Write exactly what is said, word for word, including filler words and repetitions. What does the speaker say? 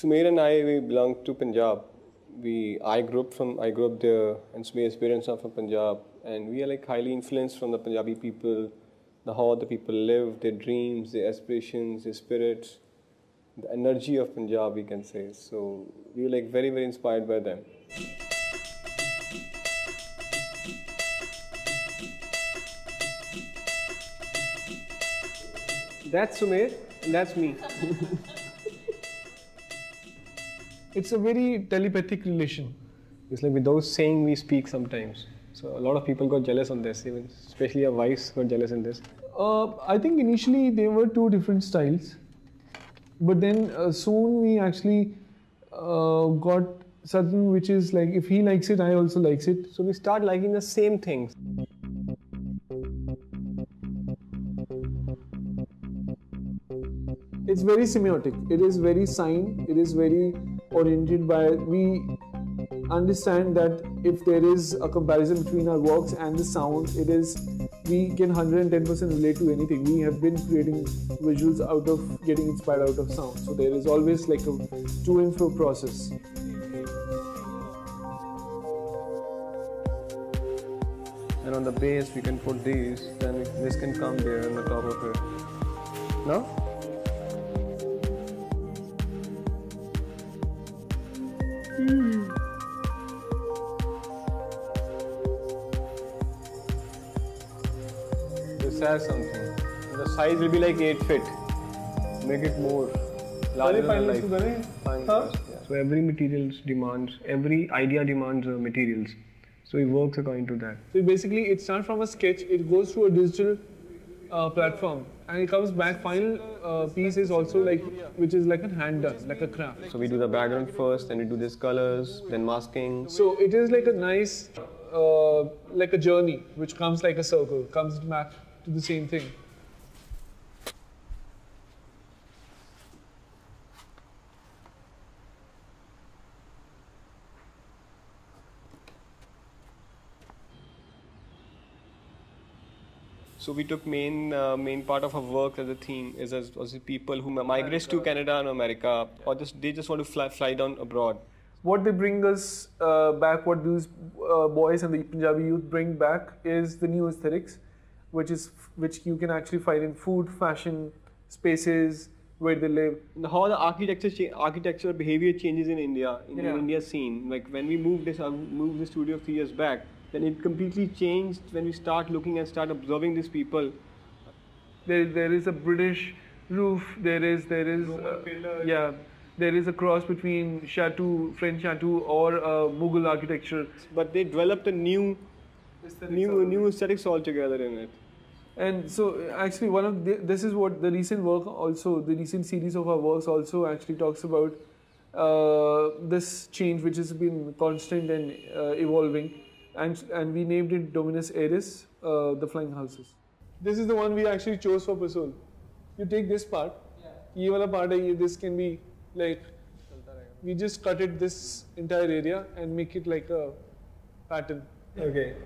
Sumir and I, we belong to Punjab. We, I grew up from, I grew up there, and Sumir's parents are from Punjab, and we are like highly influenced from the Punjabi people, the how the people live, their dreams, their aspirations, their spirits, the energy of Punjab, we can say. So we were like very, very inspired by them. That's Sumir, and that's me. It's a very telepathic relation. It's like without saying, we speak sometimes. So a lot of people got jealous on this, even especially our wives got jealous in this. Uh, I think initially they were two different styles. But then uh, soon we actually uh, got something which is like, if he likes it, I also likes it. So we start liking the same things. It's very semiotic. It is very signed. It is very oriented by, we understand that if there is a comparison between our works and the sound, it is, we can one hundred ten percent relate to anything. We have been creating visuals out of getting inspired out of sound. So there is always like a to and fro process. And on the base, we can put these, then this can come there on the top of it. No? Mm. This has something. The size will be like eight feet. Make it more larger than life. Fine, huh? Yeah. So every material demands, every idea demands uh, materials. So it works according to that. So basically it's not from a sketch, it goes through a digital uh, platform. And it comes back, final uh, piece is also like, which is like a hand done, like a craft. So we do the background first, then we do these colors, then masking. So it is like a nice, uh, like a journey, which comes like a circle, comes back to the same thing. So we took main uh, main part of our work as a theme is as, as people who migrate to Canada and America, or just they just want to fly fly down abroad. What they bring us uh, back, what these uh, boys and the Punjabi youth bring back, is the new aesthetics, which is which you can actually find in food, fashion, spaces where they live. How the architecture architectural behavior changes in India in yeah. the India scene. Like when we moved this moved the studio three years back. Then it completely changed when we start looking and start observing these people. There, there is a British roof. There is, there is, uh, yeah, there is a cross between Chateau, French Chateau, or uh, Mughal architecture. But they developed a new, aesthetics new, new aesthetics altogether in it. And so, actually, one of the, this is what the recent work also, the recent series of our works also actually talks about uh, this change, which has been constant and uh, evolving. And, and we named it Dominus Aeris, uh, the flying houses. This is the one we actually chose for Pasol. You take this part, yeah. This part, this can be like, we just cut it this entire area and make it like a pattern. Okay.